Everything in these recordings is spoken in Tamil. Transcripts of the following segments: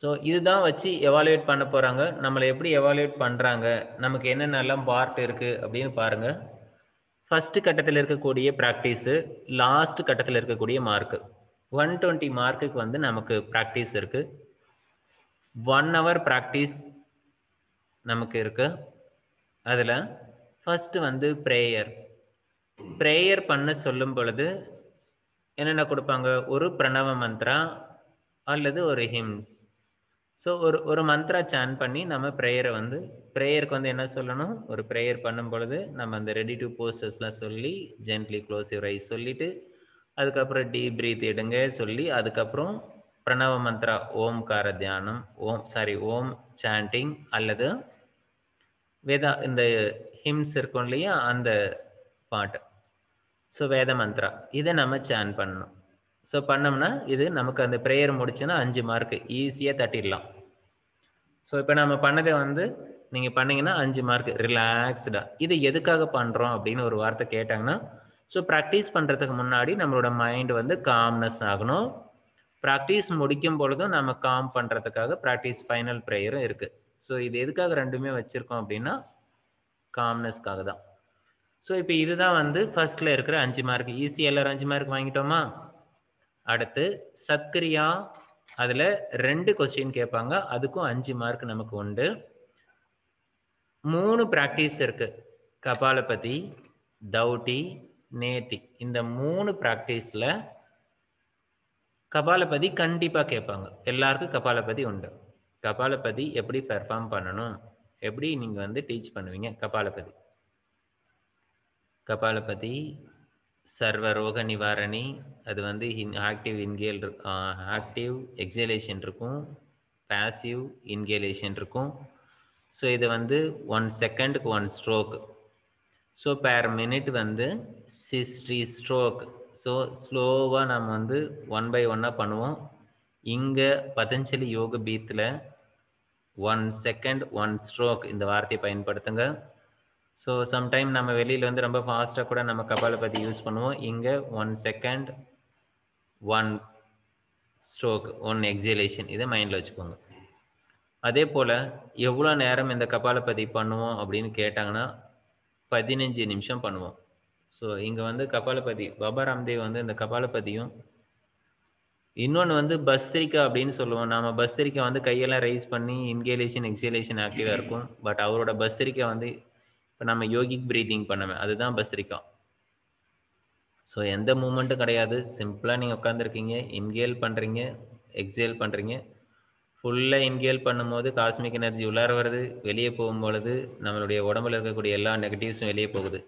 So இதுதான் வச்சு எவாலுவேட் பண்ண போறாங்க. நம்மளை எப்படி எவாலுவேட் பண்றாங்க, நமக்கு என்னென்னலாம் பார்ட் இருக்கு அப்படின்னு பாருங்க. ஃபர்ஸ்ட் கட்டத்தில் இருக்கக்கூடிய ப்ராக்டிஸு, லாஸ்ட் கட்டத்தில் இருக்கக்கூடிய மார்க்கு. 120 மார்க்குக்கு வந்து நமக்கு ப்ராக்டிஸ் இருக்கு. 1 hour ப்ராக்டிஸ் நமக்கு இருக்கு. அதில் ஃபர்ஸ்ட் வந்து ப்ரேயர். ப்ரேயர் பண்ண சொல்லும் பொழுது என்னென்ன கொடுப்பாங்க, ஒரு பிரணவ மந்த்ரா அல்லது ஒரு ஹிம்ஸ். ஸோ ஒரு மந்த்ரா சான் பண்ணி நம்ம ப்ரேயரை வந்து ப்ரேயருக்கு வந்து என்ன சொல்லணும், ஒரு ப்ரேயர் பண்ணும் பொழுது நம்ம அந்த ரெடி டு போஸ்டர்ஸ்லாம் சொல்லி ஜென்ட்லி க்ளோஸ் யுவர் ஐஸ் சொல்லிவிட்டு அதுக்கப்புறம் டீப் பிரீத் எடுங்க சொல்லி அதுக்கப்புறம் பிரணவ மந்த்ரா ஓம்கார தியானம் ஓம் சாண்டிங் அல்லது வேதா இந்த ஹிம்ஸ் இருக்கும் இல்லையா அந்த பாட்டு, ஸோ வேத மந்த்ரா இதை நம்ம சான் பண்ணணும். ஸோ பண்ணோம்னா இது நமக்கு அந்த ப்ரேயர் முடிச்சுன்னா 5 மார்க்கு ஈஸியாக தட்டிடலாம். ஸோ இப்போ நம்ம பண்ணதை வந்து நீங்கள் பண்ணிங்கன்னா 5 மார்க்கு ரிலாக்ஸ்டாக. இது எதுக்காக பண்ணுறோம் அப்படின்னு ஒரு வார்த்தை கேட்டாங்கன்னா, ஸோ ப்ராக்டிஸ் பண்ணுறதுக்கு முன்னாடி நம்மளோட மைண்டு வந்து காம்னஸ் ஆகணும். ப்ராக்டிஸ் முடிக்கும் பொழுதும் நம்ம காம் பண்ணுறதுக்காக ப்ராக்டிஸ் ஃபைனல் ப்ரேயரும் இருக்குது. ஸோ இது எதுக்காக ரெண்டுமே வச்சுருக்கோம் அப்படின்னா காம்னஸ்க்காக தான். ஸோ இப்போ இதுதான் வந்து ஃபர்ஸ்டில் இருக்கிற 5 மார்க். ஈஸியாக எல்லாரும் 5 மார்க் வாங்கிட்டோமா? அடுத்து சத்கிரியா, அதில் 2 கொஸ்டின் கேட்பாங்க, அதுக்கும் 5 மார்க் நமக்கு உண்டு. 3 ப்ராக்டிஸ் இருக்குது, கபாலபதி, தௌட்டி, நேத்தி. இந்த 3 ப்ராக்டிஸில் கபாலபதி கண்டிப்பாக கேட்பாங்க. எல்லாருக்கும் கபாலபதி உண்டு. கபாலபதி எப்படி பெர்ஃபார்ம் பண்ணணும், எப்படி நீங்கள் வந்து டீச் பண்ணுவீங்க கபாலபதி. கபாலபதி சர்வரோக நிவாரணி, அது வந்து ஆக்டிவ் இன்ஹேல் ஆக்டிவ் எக்ஸலேஷன் இருக்கும், பேசிவ் இன்ஹேலேஷன் இருக்கும். ஸோ இது வந்து 1 செகண்டுக்கு 1 ஸ்ட்ரோக். ஸோ பேர் மினிட் வந்து 60 ஸ்ட்ரோக். ஸோ ஸ்லோவாக நம்ம வந்து 1 by 1ஆக பண்ணுவோம். இங்கே பதஞ்சலி யோக பீத்தில் 1 second 1 stroke இந்த வார்த்தையை பயன்படுத்துங்க. ஸோ சம்டைம் நம்ம வெளியில் வந்து ரொம்ப ஃபாஸ்ட்டாக கூட நம்ம கபாலபதி யூஸ் பண்ணுவோம். இங்கே 1 second 1 stroke 1 exhalation இதை மைண்டில் வச்சுக்கோங்க. அதே போல் எவ்வளோ நேரம் இந்த கபாலபதி பண்ணுவோம் அப்படின்னு கேட்டாங்கன்னா 15 நிமிஷம் பண்ணுவோம். ஸோ இங்கே வந்து கபாலபதி பாபா ராம்தேவ் வந்து இந்த கபாலபதியும் இன்னொன்று வந்து பஸ்திரிக்கா அப்படின்னு சொல்லுவோம். நாம் பஸ்திரிக்கா வந்து கையெல்லாம் ரைஸ் பண்ணி இன்ஹேலேஷன் எக்ஸலேஷன் ஆக்டிவாக இருக்கும். பட் அவரோட பஸ்திரிக்கா வந்து இப்போ நம்ம யோகிக் ப்ரீதிங் பண்ணுவேன், அதுதான் பஸ்திரிக்கா. ஸோ எந்த மூமெண்ட்டும் கிடையாது, சிம்பிளாக நீங்கள் உட்காந்துருக்கீங்க, இன்ஹேல் பண்ணுறீங்க, எக்ஸேல் பண்ணுறீங்க. ஃபுல்லாக இன்ஹேல் பண்ணும்போது காஸ்மிக் எனர்ஜி உள்ளார வருது, வெளியே போகும்பொழுது நம்மளுடைய உடம்புல இருக்கக்கூடிய எல்லா நெகட்டிவ்ஸும் வெளியே போகுது.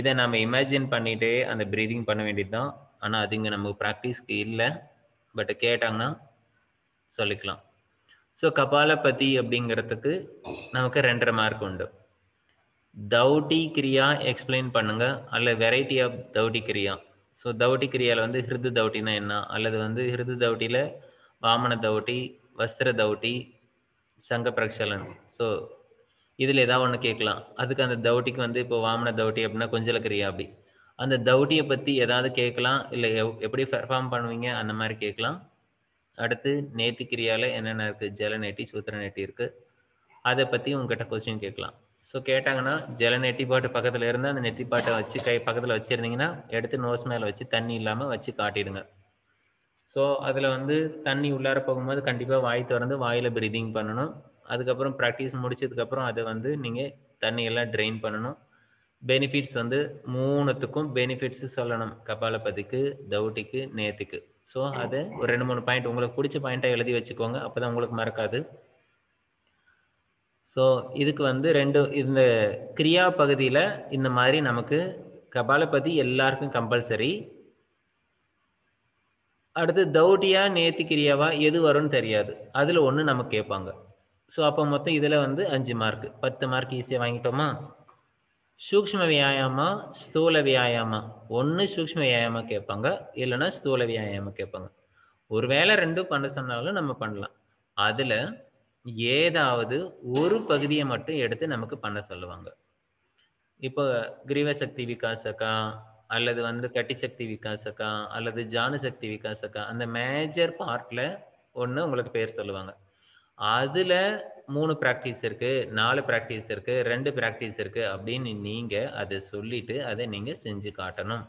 இதை நம்ம இமேஜின் பண்ணிகிட்டே அந்த ப்ரீதிங் பண்ண வேண்டியது தான். ஆனால் அதுங்க நம்ம ப்ராக்டிஸ்க்கு இல்லை, பட் கேட்டாங்கன்னா சொல்லிக்கலாம். ஸோ கபாலபதி அப்படிங்கிறதுக்கு நமக்கு 2.5 மார்க் உண்டு. தௌட்டி கிரியா எக்ஸ்பிளைன் பண்ணுங்கள் அல்லது வெரைட்டி ஆஃப் தௌட்டி கிரியா. ஸோ தௌட்டி கிரியாவில் வந்து ஹிருது தௌட்டினா என்ன, அல்லது வந்து ஹிருது தௌட்டியில் வாமன தௌட்டி, வஸ்திர தௌட்டி, சங்க பிரக்ஷலன். ஸோ இதில் ஏதாவது ஒன்று கேட்கலாம். அதுக்கு அந்த தௌட்டிக்கு வந்து இப்போ வாமன தௌட்டி அப்படின்னா கொஞ்சல கிரியா. அப்படி அந்த தௌட்டியை பற்றி ஏதாவது கேட்கலாம், இல்லை எப்படி பெர்ஃபார்ம் பண்ணுவீங்க அந்த மாதிரி கேட்கலாம். அடுத்து நேத்தி கிரியாவில் என்னென்ன இருக்குது, ஜல நேட்டி சூத்திர நேட்டி இருக்குது, அதை பற்றி உங்ககிட்ட கொஸ்டின் கேட்கலாம். ஸோ கேட்டாங்கன்னா ஜல நெட்டி பாட்டு பக்கத்தில் இருந்து அந்த நெத்தி பாட்டை வச்சு கை பக்கத்தில் வச்சுருந்தீங்கன்னா எடுத்து நோஸ் மேலே வச்சு தண்ணி இல்லாமல் வச்சு காட்டிடுங்க. ஸோ அதில் வந்து தண்ணி உள்ளார போகும்போது கண்டிப்பாக வாய் திறந்து வாயில் ப்ரீதிங் பண்ணணும். அதுக்கப்புறம் ப்ராக்டிஸ் முடிச்சதுக்கப்புறம் அதை வந்து நீங்கள் தண்ணியெல்லாம் ட்ரெயின் பண்ணணும். பெனிஃபிட்ஸ் வந்து 3த்துக்கும் பெனிஃபிட்ஸு சொல்லணும், கபாலபதிக்கு, தௌட்டிக்கு, நேத்திக்கு. ஸோ அதை ஒரு 2-3 பாயிண்ட் உங்களுக்கு பிடிச்ச பாயிண்ட்டாக எழுதி வச்சுக்கோங்க, அப்போ தான் உங்களுக்கு மறக்காது. ஸோ இதுக்கு வந்து இந்த கிரியா பகுதியில் இந்த மாதிரி நமக்கு கபாலபதி எல்லாருக்கும் கம்பல்சரி. அடுத்து தௌட்டியா நேத்தி கிரியாவா எது வரும்னு தெரியாது, அதில் ஒன்று நமக்கு கேட்பாங்க. ஸோ அப்போ மொத்தம் இதில் வந்து 5 மார்க்கு 10 மார்க் ஈஸியாக வாங்கிட்டோமா? சூக்ஷ்ம வியாயாமா, ஸ்தூல வியாயாமா. ஒன்று சூக்ஷ்ம வியாயாமா கேட்பாங்க, இல்லைன்னா ஸ்தூல வியாயாமா கேட்பாங்க. ஒருவேளை ரெண்டும் பண்ண சொன்னாலும் நம்ம பண்ணலாம். அதில் ஏதாவது ஒரு பகுதியை மட்டும் எடுத்து நமக்கு பண்ண சொல்லுவாங்க. இப்போ கிரீவசக்தி விகாசகா அல்லது வந்து கட்டிசக்தி விகாசகா அல்லது ஜானசக்தி விகாசகா அந்த மேஜர் பார்ட்டில் ஒன்று உங்களுக்கு பேர் சொல்லுவாங்க. அதில் 3 ப்ராக்டிஸ் இருக்குது, 4 ப்ராக்டிஸ் இருக்குது, 2 ப்ராக்டிஸ் இருக்குது அப்படின்னு நீங்கள் அதை சொல்லிவிட்டு அதை நீங்கள் செஞ்சு காட்டணும்.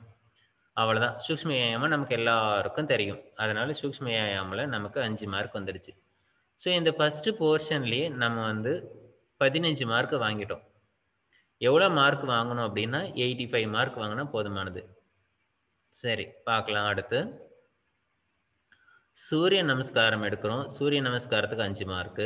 அவ்வளோதான். சூக்ஷ்ம வியாயாமம் நமக்கு எல்லாருக்கும் தெரியும். அதனால் சூக்ஷ்ம வியாயாமில் நமக்கு 5 மார்க் வந்துடுச்சு. ஸோ இந்த ஃபஸ்ட்டு போர்ஷன்லேயே நம்ம வந்து 15 மார்க் வாங்கிட்டோம். எவ்வளோ மார்க் வாங்கணும் அப்படின்னா 85 மார்க் வாங்கினா போதுமானது. சரி, பார்க்கலாம். அடுத்து சூரிய நமஸ்காரம் எடுக்கிறோம். சூரிய நமஸ்காரத்துக்கு 5 மார்க்கு.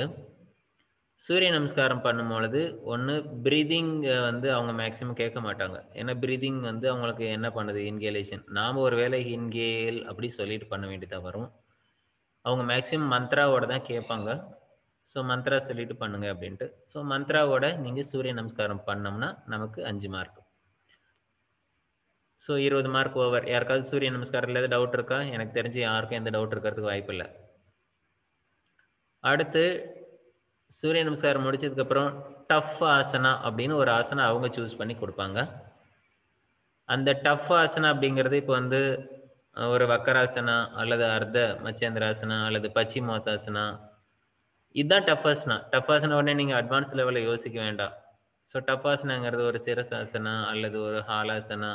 சூரிய நமஸ்காரம் பண்ணும்பொழுது ஒன்று ப்ரீதிங் வந்து அவங்க மேக்ஸிமம் கேட்க மாட்டாங்க. ஏன்னா ப்ரீதிங் வந்து அவங்களுக்கு என்ன பண்ணுது, இன்ஹேலேஷன். நாம் ஒரு வேளை இன்ஹேல் அப்படி சொல்லிட்டு பண்ண வேண்டியதாக வரும். அவங்க மேக்ஸிமம் மந்த்ராவோட தான் கேட்பாங்க. ஸோ மந்த்ரா சொல்லிட்டு பண்ணுங்க அப்படின்ட்டு. ஸோ மந்த்ராவோட நீங்கள் சூரிய நமஸ்காரம் பண்ணோம்னா நமக்கு 5 மார்க். So 20 mark over. யாருக்காவது சூரிய நமஸ்காரத்தில் ஏதாவது டவுட் இருக்கா? எனக்கு தெரிஞ்சு யாருக்கும் எந்த டவுட் இருக்கிறதுக்கு வாய்ப்பு இல்லை. அடுத்து சூரிய நமஸ்காரம் முடிச்சதுக்கப்புறம் டஃப் ஆசனா அப்படின்னு ஒரு ஆசனா அவங்க சூஸ் பண்ணி கொடுப்பாங்க. அந்த டஃப் ஆசனா அப்படிங்கிறது இப்போ வந்து ஒரு வக்கராசனா அல்லது அர்த்த மச்சேந்திராசனா அல்லது பச்சிமோத்தாசனா, இதுதான் டஃபாசனா. டஃபாசனா உடனே நீங்கள் அட்வான்ஸ் லெவலில் யோசிக்க வேண்டாம். ஸோ டஃபாசனாங்கிறது ஒரு சிரசாசனா அல்லது ஒரு ஹாலாசனா,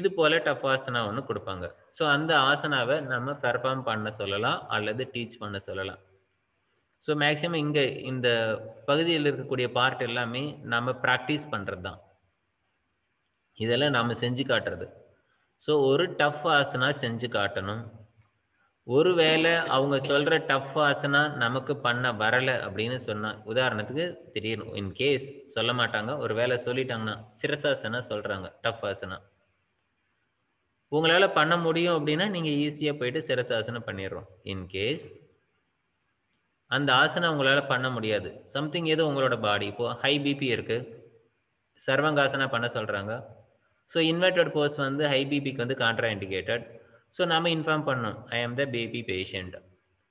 இது போல் டஃபாசனா ஒன்று கொடுப்பாங்க. ஸோ அந்த ஆசனாவை நம்ம பெர்ஃபார்ம் பண்ண சொல்லலாம் அல்லது டீச் பண்ண சொல்லலாம். ஸோ மேக்ஸிமம் இங்கே இந்த பகுதியில் இருக்கக்கூடிய பார்ட் எல்லாமே நம்ம ப்ராக்டிஸ் பண்ணுறது தான். இதெல்லாம் நாம் செஞ்சு காட்டுறது. ஸோ ஒரு டஃப் ஆசனா செஞ்சு காட்டணும். ஒருவேளை அவங்க சொல்கிற டஃப் ஆசனா நமக்கு பண்ண வரலை அப்படின்னு சொன்னால், உதாரணத்துக்கு தெரியும், இன்கேஸ் சொல்ல மாட்டாங்க, ஒரு வேளை சொல்லிட்டாங்கன்னா சிரசாசனா சொல்கிறாங்க டஃப் ஆசனா, உங்களால் பண்ண முடியும் அப்படின்னா நீங்கள் ஈஸியாக போயிட்டு சிரசாசனம் பண்ணிடுறோம். இன்கேஸ் அந்த ஆசனா உங்களால் பண்ண முடியாது, சம்திங் ஏதோ உங்களோட பாடி, இப்போது ஹை பிபி இருக்குது, சர்வங்காசனா பண்ண சொல்கிறாங்க. ஸோ இன்வெர்டட் போஸ் வந்து ஹை பிபிக்கு வந்து கான்ட்ரா இண்டிகேட்டட். ஸோ நாம் இன்ஃபார்ம் பண்ணோம், ஐ ஆம் த பேபி பேஷண்ட்,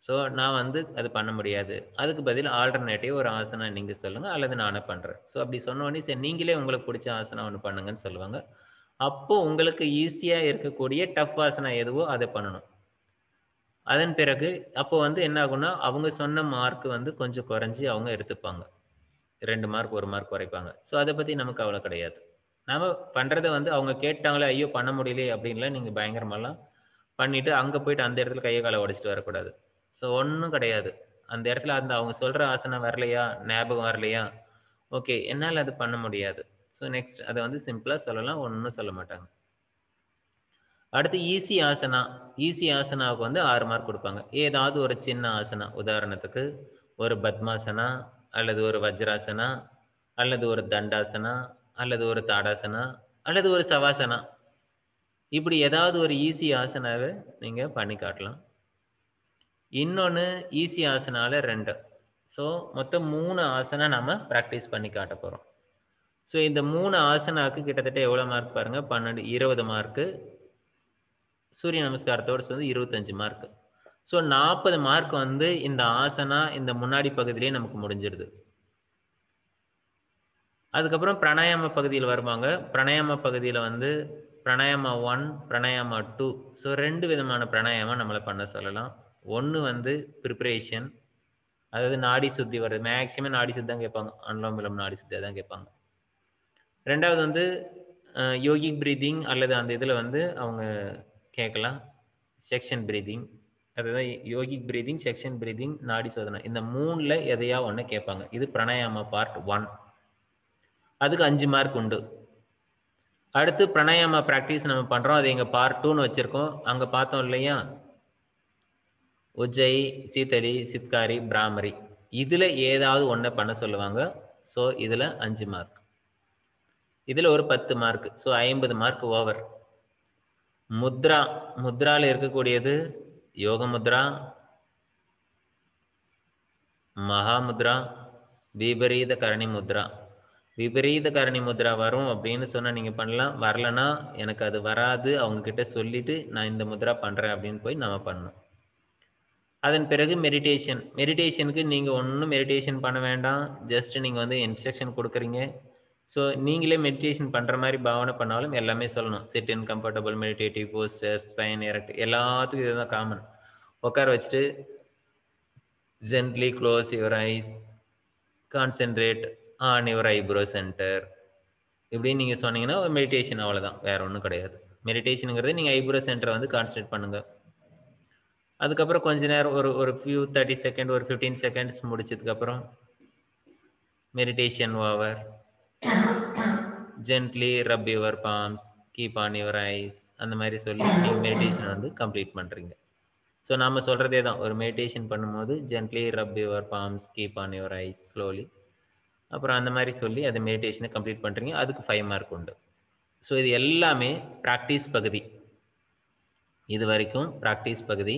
ஸோ நான் வந்து அது பண்ண முடியாது, அதுக்கு பதில் ஆல்டர்னேட்டிவ் ஒரு ஆசனா நீங்கள் சொல்லுங்கள் அல்லது நானே பண்ணுறேன். ஸோ அப்படி சொன்னோடனே சரி நீங்களே உங்களுக்கு பிடிச்ச ஆசனா ஒன்று பண்ணுங்கன்னு சொல்லுவாங்க. அப்போது உங்களுக்கு ஈஸியாக இருக்கக்கூடிய டஃப் ஆசனா எதுவோ அதை பண்ணணும். அதன் பிறகு அப்போ வந்து என்ன ஆகும்னா அவங்க சொன்ன மார்க் வந்து கொஞ்சம் குறைஞ்சி அவங்க எடுத்துப்பாங்க, 2 மார்க் 1 மார்க் குறைப்பாங்க. ஸோ அதை பற்றி நமக்கு அவ்வளோ கிடையாது. நாம் பண்ணுறதை வந்து அவங்க கேட்டாங்களே ஐயோ பண்ண முடியலையே அப்படின்லாம் நீங்கள் பயங்கரமாலாம் பண்ணிவிட்டு அங்கே போயிட்டு அந்த இடத்துல கையை காலை உடைச்சிட்டு வரக்கூடாது. ஸோ ஒன்றும் கிடையாது. அந்த இடத்துல அந்த அவங்க சொல்கிற ஆசனம் வரலையா, ஞாபகம் வரலையா, ஓகே என்னால் அது பண்ண முடியாது. ஸோ நெக்ஸ்ட் அதை வந்து சிம்பிளாக சொல்லலாம், ஒன்றும் சொல்ல மாட்டாங்க. அடுத்து ஈஸி ஆசனா. ஈஸி ஆசனாவுக்கு வந்து 6 மார்க் கொடுப்பாங்க. ஏதாவது ஒரு சின்ன ஆசனா, உதாரணத்துக்கு ஒரு பத்மாசனா அல்லது ஒரு வஜ்ராசனா அல்லது ஒரு தண்டாசனா அல்லது ஒரு தாடாசனா அல்லது ஒரு சவாசனா, இப்படி ஏதாவது ஒரு ஈஸி ஆசனாவை நீங்கள் பண்ணி காட்டலாம். இன்னொன்று ஈஸி ஆசனாவில் 2. ஸோ மொத்தம் 3 ஆசனா நம்ம ப்ராக்டிஸ் பண்ணி காட்ட போகிறோம். ஸோ இந்த 3 ஆசனாவுக்கு கிட்டத்தட்ட எவ்வளோ மார்க் பாருங்கள், 12 20 மார்க்கு. சூரிய நமஸ்காரத்தோடு சேர்ந்து 25 மார்க்கு. ஸோ 40 மார்க் வந்து இந்த ஆசனா இந்த முன்னாடி பகுதியிலே நமக்கு முடிஞ்சிடுது. அதுக்கப்புறம் பிராணாயாம பகுதியில் வருவாங்க. பிராணாயாம பகுதியில் வந்து பிராணாயாமா 1, பிராணாயாமா 2. ஸோ 2 விதமான பிராணாயாமம் நம்மளை பண்ண சொல்லலாம். ஒன்று வந்து ப்ரிப்ரேஷன், அதாவது நாடி சுத்தி வருது, மேக்ஸிமம் நாடி சுத்தி தான் கேட்பாங்க, அனுலோம் விலோம் நாடி சுத்தியாக தான் கேட்பாங்க. 2வது வந்து யோகிக் ப்ரீதிங் அல்லது அந்த இதில் வந்து அவங்க கேட்கலாம் செக்ஷன் ப்ரீதிங், அதுதான் யோகிக் ப்ரீதிங், செக்ஷன் ப்ரீதிங், நாடி சோதனை, இந்த 3ல் எதையா ஒன்று கேட்பாங்க. இது பிராணாயாமா பார்ட் 1. அதுக்கு 5 மார்க் உண்டு. அடுத்து பிராணாயாம ப்ராக்டிஸ் நம்ம பண்ணுறோம், அது எங்கள் பார்ட் 2ன்னு வச்சுருக்கோம். அங்கே பார்த்தோம் இல்லையா, உஜ்ஜயி, சீதளி, சித்காரி, பிராமரி, இதில் ஏதாவது ஒன்றை பண்ண சொல்லுவாங்க. ஸோ இதில் 5 மார்க், இதில் ஒரு 10 mark. So 50 mark over. Mudra, முத்ராவில் இருக்கக்கூடியது யோக முத்ரா, மகாமுத்ரா, விபரீத கரணி முத்ரா. விபரீத கரணி முத்ரா வரும் அப்படின்னு சொன்னால் நீங்கள் பண்ணலாம், வரலன்னா எனக்கு அது வராது அவங்கக்கிட்ட சொல்லிவிட்டு நான் இந்த முத்ரா பண்ணுறேன் அப்படின்னு போய் நம்ம பண்ணணும். அதன் பிறகு மெடிடேஷன். மெடிடேஷனுக்கு நீங்கள் ஒன்றும் மெடிடேஷன் பண்ண வேண்டாம், ஜஸ்ட்டு நீங்கள் வந்து இன்ஸ்ட்ரக்ஷன் கொடுக்குறீங்க. ஸோ நீங்களே மெடிடேஷன் பண்ணுற மாதிரி பாவனை பண்ணாலும் எல்லாமே சொல்லணும். Sit in comfortable meditative posture, spine erect, எல்லாத்துக்கும் இதுதான் காமன். உட்கார வச்சுட்டு Gently close your eyes. Concentrate on your eyebrow center. இப்படி நீங்க சொன்னீங்கன்னா மெடிடேஷன் அவ்வளவுதான், வேற ஒன்றும் கிடையாது. மெடிடேஷனுங்கிறது நீங்க ஐப்ரோ சென்டரை வந்து கான்சன்ட்ரேட் பண்ணுங்க. அதுக்கப்புறம் கொஞ்ச நேரம் ஒரு ஒரு ஃபியூ 30 செகண்ட் ஒரு 15 செகண்ட்ஸ் முடிச்சதுக்கப்புறம் meditation over. Gently rub your palms, keep on your eyes, அந்த மாதிரி சொல்லி நீங்கள் மெடிடேஷனை வந்து கம்ப்ளீட் பண்ணுறீங்க. ஸோ நம்ம சொல்கிறதே தான், ஒரு மெடிடேஷன் பண்ணும்போது gently rub your palms, keep on your eyes slowly, அப்புறம் அந்த மாதிரி சொல்லி அது மெடிடேஷனை கம்ப்ளீட் பண்ணுறீங்க. அதுக்கு 5 மார்க் உண்டு. ஸோ இது எல்லாமே ப்ராக்டிஸ் பகுதி, இது வரைக்கும் ப்ராக்டிஸ் பகுதி.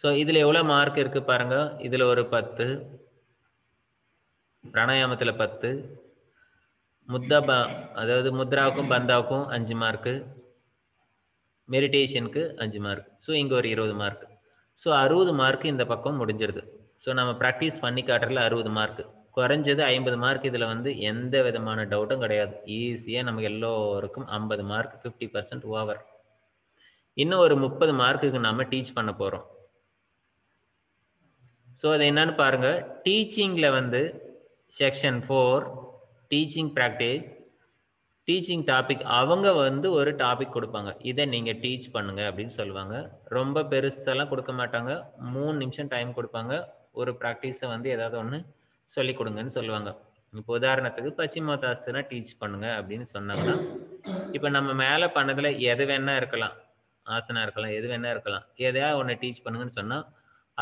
ஸோ இதில் எவ்வளோ மார்க் இருக்குது பாருங்கள். இதில் ஒரு 10, பிராணாயாமத்தில் 10, அதாவது முத்ராவுக்கும் பந்தாவுக்கும் 5 மார்க்கு, மெடிடேஷனுக்கு 5 மார்க். ஸோ இங்கே ஒரு 20 மார்க். ஸோ 60 மார்க்கு இந்த பக்கம் முடிஞ்சிடுது. ஸோ நம்ம ப்ராக்டிஸ் பண்ணி காட்டுறதுல 60 மார்க்கு, குறைஞ்சது 50 மார்க். இதில் வந்து எந்த விதமான டவுட்டும் கிடையாது, ஈஸியாக நமக்கு எல்லோருக்கும் 50 மார்க், 50% ஓவர். இன்னும் ஒரு 30 மார்க்குக்கு நம்ம டீச் பண்ண போகிறோம். ஸோ அது என்னன்னு பாருங்கள். டீச்சிங்கில் வந்து section 4 teaching practice, teaching topic. அவங்க வந்து ஒரு டாபிக் கொடுப்பாங்க, இதை நீங்கள் டீச் பண்ணுங்க அப்படின்னு சொல்லுவாங்க. ரொம்ப பெருசெல்லாம் கொடுக்க மாட்டாங்க, 3 நிமிஷம் டைம் கொடுப்பாங்க. ஒரு ப்ராக்டிஸை வந்து ஏதாவது ஒன்று சொல்லிக் கொடுங்கன்னு சொல்லுவாங்க. இப்போ உதாரணத்துக்கு பச்சிமோதாசனா டீச் பண்ணுங்க அப்படின்னு சொன்னாங்கன்னா, இப்போ நம்ம மேலே பண்ணதில் எது வேணா இருக்கலாம், ஆசனா இருக்கலாம், எது வேணா இருக்கலாம், எதையாவது ஒன்று டீச் பண்ணுங்கன்னு சொன்னால்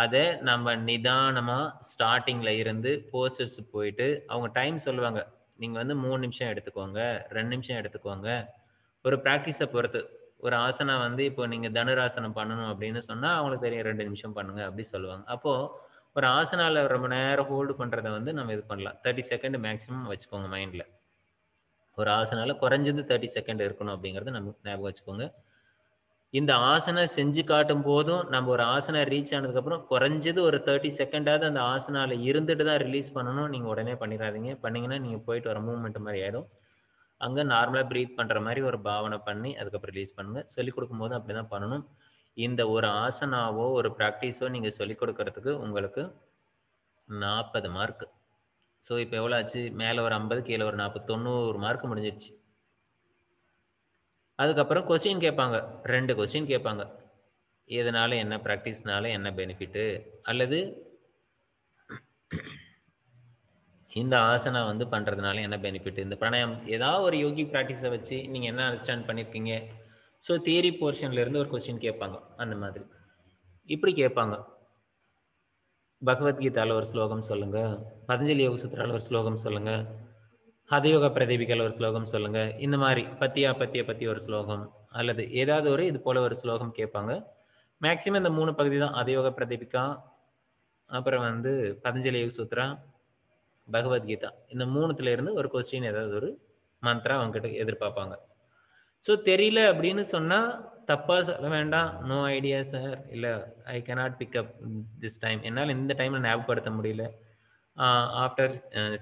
அதை நம்ம நிதானமாக ஸ்டார்டிங்கில் இருந்து போஸ்டர்ஸ் போயிட்டு அவங்க டைம் சொல்லுவாங்க. நீங்கள் வந்து 3 நிமிஷம் எடுத்துக்கோங்க, 2 நிமிஷம் எடுத்துக்கோங்க, ஒரு ப்ராக்டிஸை பொறுத்து. ஒரு ஆசனம் வந்து இப்போ நீங்கள் தனுராசனம் பண்ணணும் அப்படின்னு சொன்னால் அவங்களுக்கு தெரியும், 2 நிமிஷம் பண்ணுங்கள் அப்படி சொல்லுவாங்க. அப்போது ஒரு ஆசனாவில் ரொம்ப நேரம் ஹோல்டு பண்ணுறதை வந்து நம்ம இது பண்ணலாம். 30 செகண்ட் மேக்ஸிமம் வச்சுக்கோங்க மைண்டில். ஒரு ஆசனாவில் குறைஞ்சது 30 செகண்ட் இருக்கணும் அப்படிங்கிறத நம்ம ஞாபகம் வச்சுக்கோங்க. இந்த ஆசனை செஞ்சு காட்டும் போதும் நம்ம ஒரு ஆசனை ரீச் ஆனதுக்கப்புறம் குறைஞ்சது ஒரு 30 செகண்டாவது அந்த ஆசனால இருந்துட்டு தான் ரிலீஸ் பண்ணணும். நீங்கள் உடனே பண்ணிடாதீங்க, பண்ணிங்கன்னா நீங்கள் போயிட்டு வர மூவ்மெண்ட் மாதிரி ஆகிடும். அங்கே நார்மலாக ப்ரீத் பண்ணுற மாதிரி ஒரு பாவனை பண்ணி அதுக்கப்புறம் ரிலீஸ் பண்ணுங்கள். சொல்லிக் கொடுக்கும்போது அப்படி தான் பண்ணணும். இந்த ஒரு ஆசனாவோ ஒரு ப்ராக்டிஸோ நீங்கள் சொல்லிக் கொடுக்கறதுக்கு உங்களுக்கு 40 மார்க்கு. ஸோ இப்போ எவ்வளோ ஆச்சு? மேலே ஒரு 50, கீழே ஒரு 40, 90 மார்க்கு முடிஞ்சிடுச்சு. அதுக்கப்புறம் கொஸ்டின் கேட்பாங்க, 2 கொஸ்டின் கேட்பாங்க. எதனால என்ன, ப்ராக்டிஸ்னால என்ன பெனிஃபிட்டு, அல்லது இந்த ஆசனா வந்து பண்ணுறதுனால என்ன பெனிஃபிட், இந்த பிராணாயம் ஏதாவது ஒரு யோகி ப்ராக்டிஸை வச்சு நீங்கள் என்ன அண்டர்ஸ்டாண்ட் பண்ணியிருக்கீங்க. ஸோ தியரி போர்ஷன்லேருந்து ஒரு கொஸ்டின் கேட்பாங்க. அந்த மாதிரி இப்படி கேட்பாங்க. பகவத்கீதாவில் ஒரு ஸ்லோகம் சொல்லுங்கள், பதஞ்சலி யோக சூத்திராவில் ஒரு ஸ்லோகம் சொல்லுங்கள், ஹதயோக பிரதீபிகள் ஒரு ஸ்லோகம் சொல்லுங்கள், இந்த மாதிரி பத்திய பற்றி ஒரு ஸ்லோகம் அல்லது ஏதாவது ஒரு இது போல் ஒரு ஸ்லோகம் கேட்பாங்க. மேக்சிமம் இந்த 3 பகுதி தான், ஹதயோக பிரதீபிகா, அப்புறம் வந்து பதஞ்சலி யோக சூத்ரா, பகவத்கீதா. இந்த 3த்துலேருந்து ஒரு கொஸ்டின் ஏதாவது ஒரு மந்த்ரா அவங்ககிட்ட எதிர்பார்ப்பாங்க. ஸோ தெரியல அப்படின்னு சொன்னால் தப்பாக சொல்ல வேண்டாம். நோ ஐடியா சார், இல்லை I cannot pick up this time, என்னால் இந்த டைமில் ஞாபகப்படுத்த முடியல, ஆஃப்டர்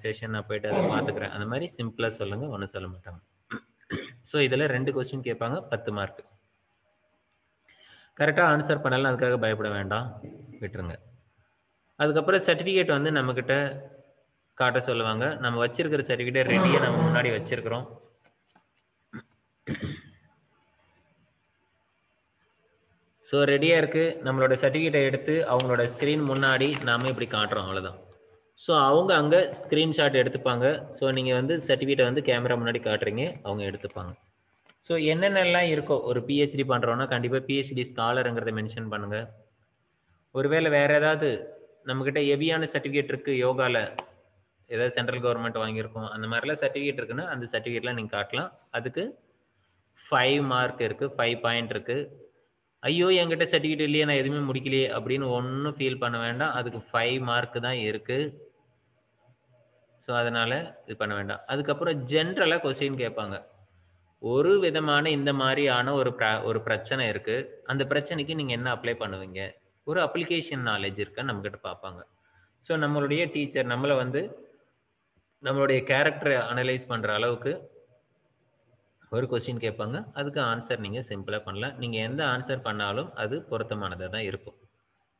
செஷன் நான் போயிட்டு அதை பார்த்துக்கிறேன், அந்த மாதிரி சிம்பிளாக சொல்லுங்கள், ஒன்றும் சொல்ல மாட்டாங்க. ஸோ இதில் 2 கொஸ்டின் கேட்பாங்க, 10 மார்க்கு. கரெக்டாக ஆன்சர் பண்ணலாம், அதுக்காக பயப்பட வேண்டாம், விட்டுருங்க. அதுக்கப்புறம் சர்டிஃபிகேட் வந்து நம்மக்கிட்ட காட்ட சொல்லுவாங்க. நம்ம வச்சுருக்கிற சர்டிஃபிகேட்டை ரெடியாக நம்ம முன்னாடி வச்சுருக்கிறோம். ஸோ ரெடியாக இருக்குது. நம்மளோட சர்டிஃபிகேட்டை எடுத்து அவங்களோட ஸ்க்ரீன் முன்னாடி நாம் இப்படி காட்டுறோம், அவ்வளோதான். ஸோ அவங்க அங்கே ஸ்க்ரீன்ஷாட் எடுத்துப்பாங்க. ஸோ நீங்கள் வந்து சர்டிஃபிகேட்டை வந்து கேமரா முன்னாடி காட்டுறீங்க, அவங்க எடுத்துப்பாங்க. ஸோ என்னென்னலாம் இருக்கோ, ஒரு பிஹெச்டி பண்ணுறோன்னா கண்டிப்பாக பிஹெச்டி ஸ்காலருங்கிறத மென்ஷன் பண்ணுங்கள். ஒருவேளை வேறு ஏதாவது நம்மக்கிட்ட ஹெவியான சர்டிஃபிகேட் இருக்குது, யோகாவில் ஏதாவது சென்ட்ரல் கவர்மெண்ட் வாங்கியிருக்கோம், அந்த மாதிரிலாம் சர்டிஃபிகேட் இருக்குன்னா அந்த சர்டிஃபிகேட்லாம் நீங்கள் காட்டலாம். அதுக்கு 5 மார்க் இருக்குது, 5 பாயிண்ட் இருக்குது. ஐயோ என்கிட்ட சர்டிஃபிகேட் இல்லையே, நான் எதுவுமே முடிக்கலையே அப்படின்னு ஒன்றும் ஃபீல் பண்ண வேண்டாம். அதுக்கு 5 மார்க்கு தான் இருக்குது. ஸோ அதனால் இது பண்ண வேண்டாம். அதுக்கப்புறம் ஜென்ரலாக கொஸ்டின் கேட்பாங்க. ஒரு விதமான இந்த மாதிரியான ஒரு பிரச்சனை இருக்குது, அந்த பிரச்சனைக்கு நீங்கள் என்ன அப்ளை பண்ணுவீங்க, ஒரு அப்ளிகேஷன் நாலேஜ் இருக்க நம்மக்கிட்ட பார்ப்பாங்க. ஸோ நம்மளுடைய டீச்சர் நம்மளை வந்து நம்மளுடைய கேரக்டரை அனலைஸ் பண்ணுற அளவுக்கு ஒரு கொஸ்டின் கேட்பாங்க. அதுக்கு ஆன்சர் நீங்கள் சிம்பிளாக பண்ணலாம். நீங்கள் எந்த ஆன்சர் பண்ணாலும் அது பொருத்தமானதாக தான் இருக்கும்.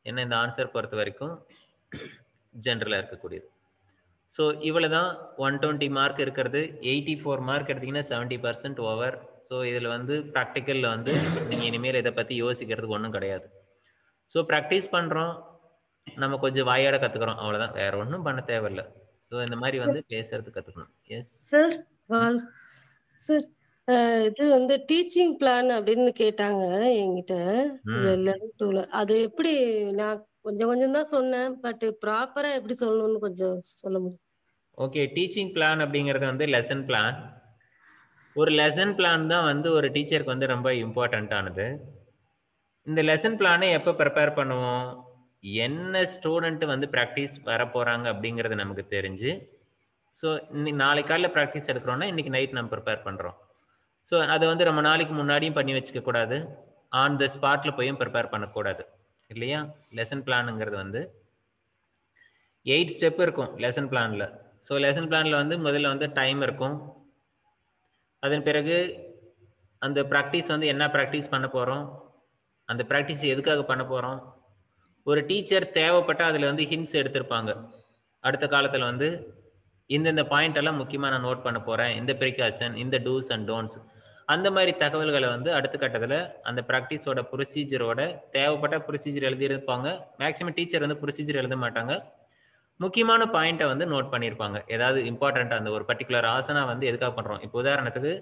ஏன்னா இந்த ஆன்சர் பொறுத்த வரைக்கும் ஜெனரலா இருக்க கூடியது சோ இவ்வளவுதான் 120 மார்க் இருக்குது 84 மார்க் எடுத்தீங்கன்னா 70% ஓவர் சோ இதுல வந்து பிராக்டிகல்ல வந்து நீங்க இனிமேல் இத பத்தி யோசிக்கிறதுக்கு ஒண்ணும் கிடையாது சோ பிராக்டீஸ் பண்றோம் நம்ம கொஞ்சம் வாயாட கத்துக்குறோம் அவ்வளவுதான் வேற ஒண்ணும் பண்ண தேவை இல்ல சோ இந்த மாதிரி வந்து பேசறது கத்துக்கணும் எஸ் சார் சார் இது வந்து டீச்சிங் பிளான் அப்படினு கேட்டாங்க என்கிட்ட 11-2 அது எப்படி நான் கொஞ்சம் கொஞ்சம் தான் சொன்னேன் பட் ப்ராப்பரா எப்படி சொல்லணும்னு கொஞ்சம் சொல்ல முடியும் ஓகே டீச்சிங் பிளான் அப்படிங்கிறது வந்து லெசன் பிளான் ஒரு லெசன் பிளான் தான் வந்து ஒரு டீச்சருக்கு வந்து ரொம்ப இம்பார்ட்டன்ட் ஆனது இந்த லெசன் பிளானை எப்ப ப்ரிப்பேர் பண்ணுவோம் என்ன ஸ்டூடெண்ட் வந்து பிராக்டிஸ் வர போறாங்க அப்படிங்கிறது நமக்கு தெரிஞ்சு சோ நாளை காலையில பிராக்டிஸ் எடுக்கிறோம்னா இன்னைக்கு நைட் நம்ம ப்ரிப்பேர் பண்றோம் சோ அது வந்து ரொம்ப நாளைக்கு முன்னாடியும் பண்ணி வச்சுக்க கூடாது ஆன் தி ஸ்பாட்ல போயும் ப்ரிப்பேர் பண்ணக்கூடாது இல்லையா லெசன் பிளான்ங்கிறது வந்து 8 ஸ்டெப் இருக்கும் லெசன் பிளான்ல சோ லெசன் பிளான்ல வந்து முதல்ல வந்து டைம் இருக்கும் அதன் பிறகு அந்த பிராக்டிஸ் வந்து என்ன பிராக்டிஸ் பண்ண போறோம் அந்த பிராக்டிஸ் எதுக்காக பண்ண போறோம் ஒரு டீச்சர் தேவைப்பட்ட அதுல வந்து ஹிண்ட்ஸ் எடுத்துப்பாங்க அடுத்த காலத்துல வந்து இந்த பாயிண்ட் எல்லாம் முக்கியமா நான் நோட் பண்ண போறேன் இந்த பிரிகாஷன் இந்த டூஸ் அண்ட் டோன்ஸ் அந்த மாதிரி தகவல்களை வந்து அடுத்த கட்டத்துல அந்த பிராக்டிஸோட ப்ரொசீஜரோட தேவைப்பட்ட ப்ரொசீஜர் எழுதியிருப்பாங்க மேக்ஸிமம் டீச்சர் வந்து ப்ரொசீஜர் எழுத மாட்டாங்க முக்கியமான பாயிண்ட்டை வந்து நோட் பண்ணியிருப்பாங்க ஏதாவது இம்பார்ட்டன்ட் அந்த ஒரு பர்டிகுலர் ஆசனா வந்து எதுக்காக பண்றோம் இப்போ உதாரணத்துக்கு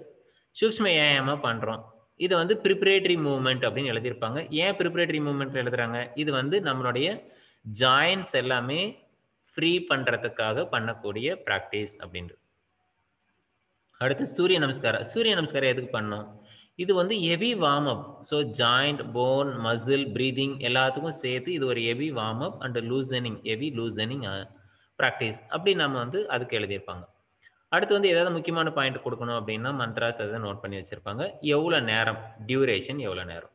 சூக்ஷ்ம யாயமா பண்றோம் இது வந்து ப்ரிப்பரேட்டரி மூவ்மெண்ட் அப்படின்னு எழுதியிருப்பாங்க ஏன் ப்ரிப்பரேட்டரி மூவ்மெண்ட் எழுதுறாங்க இது வந்து நம்மளுடைய ஜாயின்ஸ் எல்லாமே ஃப்ரீ பண்றதுக்காக பண்ணக்கூடிய பிராக்டிஸ் அப்படின்றது அடுத்து சூரிய நமஸ்காரம் எதுக்கு பண்ணோம் இது வந்து heavy warm up so joint bone muscle breathing எல்லாத்துக்கும் சேர்த்து இது ஒரு heavy warm up and loosening heavy loosening practice அப்படி நம்ம வந்து அதுக்கு எழுதியிருப்பாங்க அடுத்து வந்து ஏதாவது முக்கியமான பாயிண்ட் கொடுக்கணும் அப்படின்னா மந்த்ராஸ் அதை நோட் பண்ணி வச்சிருப்பாங்க எவ்வளோ நேரம் டியூரேஷன் எவ்வளோ நேரம்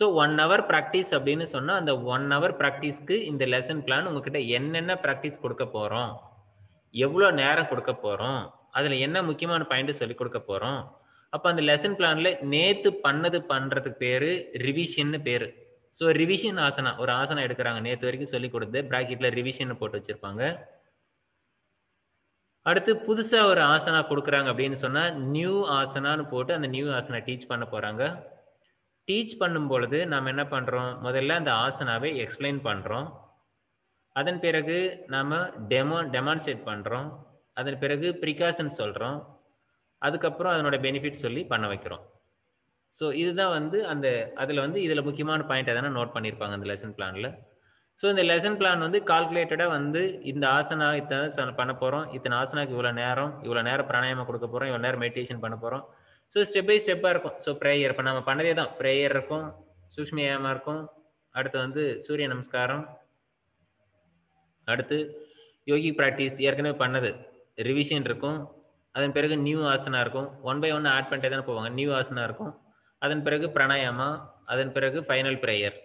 ஸோ 1 hour ப்ராக்டிஸ் அப்படின்னு சொன்னால் அந்த 1 hour ப்ராக்டிஸ்க்கு இந்த லெசன் பிளான் உங்ககிட்ட என்னென்ன ப்ராக்டிஸ் கொடுக்க போகிறோம் எவ்வளோ நேரம் கொடுக்க போகிறோம் அதில் என்ன முக்கியமான பாயிண்ட்டு சொல்லிக் கொடுக்க போகிறோம் அப்போ அந்த லெசன் பிளானில் நேற்று பண்ணுறதுக்கு பேர் ரிவிஷன்னு பேர் ஸோ ரிவிஷன் ஆசனா ஒரு ஆசனா எடுக்கிறாங்க நேற்று வரைக்கும் சொல்லிக் கொடுத்து ப்ராக்கெட்டில் ரிவிஷன் போட்டு வச்சுருப்பாங்க அடுத்து புதுசாக ஒரு ஆசனா கொடுக்குறாங்க அப்படின்னு சொன்னால் நியூ ஆசனான்னு போட்டு அந்த நியூ ஆசனா டீச் பண்ண போகிறாங்க டீச் பண்ணும் பொழுது நாம் என்ன பண்ணுறோம் முதல்ல அந்த ஆசனாவை எக்ஸ்பிளைன் பண்ணுறோம் அதன் பிறகு நாம் டெமான்ஸ்ட்ரேட் பண்ணுறோம் அதன் பிறகு ப்ரிகாஷன் சொல்கிறோம் அதுக்கப்புறம் அதனோட பெனிஃபிட் சொல்லி பண்ண வைக்கிறோம் ஸோ இதுதான் வந்து அந்த அதில் வந்து இதில் முக்கியமான பாயிண்ட் எதனா நோட் பண்ணியிருப்பாங்க அந்த லெசன் பிளானில் ஸோ இந்த லெசன் பிளான் வந்து கால்குலேட்டடாக வந்து இந்த ஆசனா இத்தனை பண்ண போகிறோம் இத்தனை ஆசனாக்கு இவ்வளோ நேரம் பிராணாயாமம் கொடுக்க போகிறோம் இவ்வளோ நேரம் மெடிடேஷன் பண்ண போகிறோம் ஸோ ஸ்டெப் பை ஸ்டெப்பாக இருக்கும் ஸோ ப்ரேயர் இப்போ நம்ம பண்ணதே தான் ப்ரேயர் இருக்கும் சூக்ஷ்மயமாக இருக்கும் அடுத்து வந்து சூரிய நமஸ்காரம் அடுத்து யோகி ப்ராக்டிஸ் ஏற்கனவே பண்ணது ரிவிஷன் இருக்கும் அதன் பிறகு நியூ ஆசனா இருக்கும் 1 by 1 ஆட் பண்ணிட்டே தானே போவாங்க நியூ ஆசனா இருக்கும் அதன் பிறகு பிராணாயாமா அதன் பிறகு ஃபைனல் ப்ரேயர்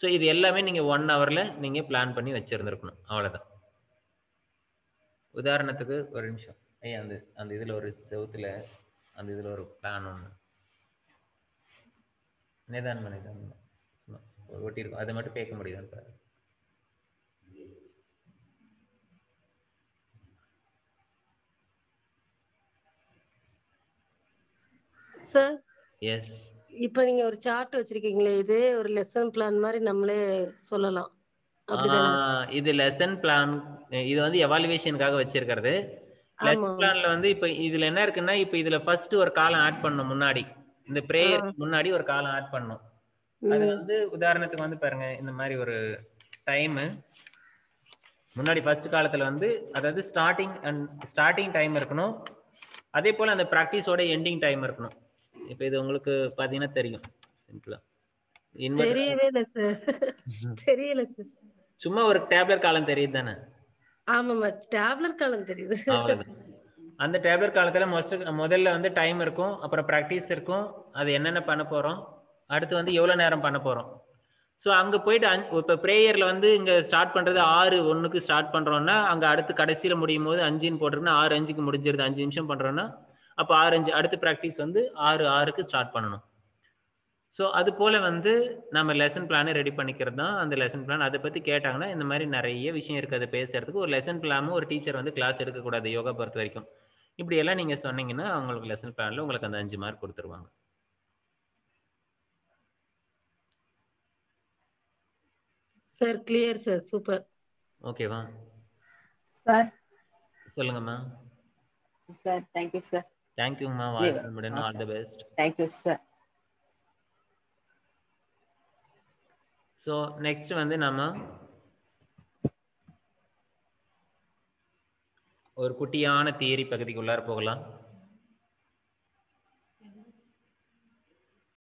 ஸோ இது எல்லாமே நீங்கள் 1 hourல நீங்கள் பிளான் பண்ணி வச்சுருந்துருக்கணும் அவ்வளோதான் உதாரணத்துக்கு ஒரு நிமிஷம் ஐயா அந்த அந்த இதில் ஒரு செவத்தில் அந்த இதில் ஒரு பிளான் ஒன்று நிதானம் சும்மா ஒரு ஒட்டி இருக்கும் அதை மட்டும் கேட்க முடியுதான்னு பாரு சார் எஸ் இப்போ நீங்க ஒரு சார்ட் வச்சிருக்கீங்களே இது ஒரு லெசன் பிளான் மாதிரி நம்மளே சொல்லலாம் அப்படிதானா இது லெசன் பிளான் இது வந்து எவாலுவேஷனுக்காக வச்சிருக்கிறது லெசன் பிளான்ல வந்து இப்ப இதுல என்ன இருக்குன்னா இப்ப இதுல ஃபர்ஸ்ட் ஒரு காலம் ஆட் பண்ணணும் முன்னாடி இந்த பிரேயர் முன்னாடி ஒரு காலம் ஆட் பண்ணணும் அது வந்து உதாரணத்துக்கு வந்து பாருங்க இந்த மாதிரி ஒரு டைம் முன்னாடி ஃபர்ஸ்ட் காலத்துல வந்து அதாவது ஸ்டார்டிங் டைம் இருக்கணும் அதே போல அந்த பிராக்டிஸோட எண்டிங் டைம் இருக்கணும் இப்ப இது உங்களுக்கு பாத்தீங்கன்னா தெரியும் சிம்பிளா தெரியல சும்மா ஒரு டேப்லெட் காலம் தெரியுது தானே ஆமாமா டேப்லர் காலம் தெரியுது அந்த டேப்லர் காலத்துல முதல்ல வந்து டைம் இருக்கும் அப்புறம் பிராக்டிஸ் இருக்கும் அது என்னென்ன பண்ண போறோம் அடுத்து வந்து எவ்வளவு நேரம் பண்ண போறோம் ஸோ அங்க போயிட்டு இப்போ ப்ரேயர்ல வந்து இங்க ஸ்டார்ட் பண்றது 6:01 ஸ்டார்ட் பண்றோம்னா அங்க அடுத்து கடைசியில முடியும் போது 5ன்னு போட்டிருக்குன்னா 6:05 முடிஞ்சிருது 5 நிமிஷம் பண்றோம்னா அப்போ 6:05 அடுத்து பிராக்டிஸ் வந்து 6:06 ஸ்டார்ட் பண்ணணும் ஸோ அதுபோல் வந்து நம்ம லெசன் பிளானை ரெடி பண்ணிக்கிறது தான் அந்த லெசன் பிளான். அதை பற்றி கேட்டாங்கன்னா இந்த மாதிரி நிறைய விஷயம் இருக்குது, அதை பேசுகிறதுக்கு ஒரு லெசன் பிளானும் ஒரு டீச்சர் வந்து கிளாஸ் எடுக்கக்கூடாது யோகா பொறுத்த வரைக்கும். இப்படியெல்லாம் நீங்கள் சொன்னீங்கன்னா அவங்களுக்கு லெசன் பிளானில் உங்களுக்கு அந்த 5 மார்க் கொடுத்துருவாங்க. Sir clear sir, super. ஓகேவா சார்? சொல்லுங்கம்மா. Sir thank you sir. தேங்க்யூம்மா, வாழ்த்துக்கள், all the best. Thank you sir. So next வந்து நம்ம ஒரு குட்டியான தியரி பகுதிக்குள்ளார போகலாம்.